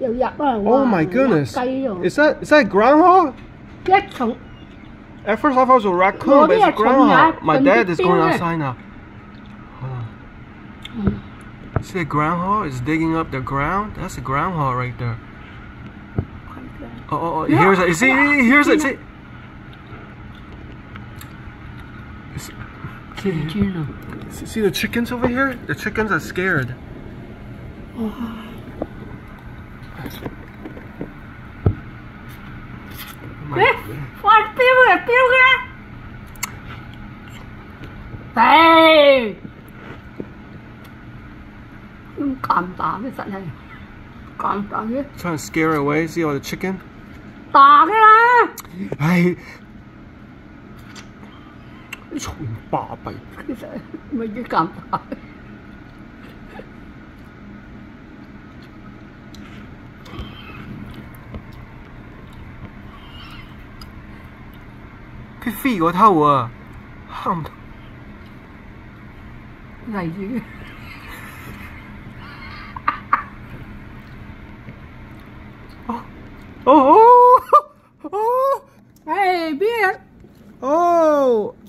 又入啊！Oh my goodness! Is that groundhog? At first I thought it was a raccoon, but it's a groundhog. My dad is going outside now. See the groundhog? It's digging up the ground. That's a groundhog right there. Oh, here's it. See, here's it. See. See the chickens over here? The chickens are scared. Oh. What? Pew here? Hey! Trying to scare away. See all the chicken? Hey! Cái phi của thầu à? Không. Này chứ. Oh! Hey, beer! Oh!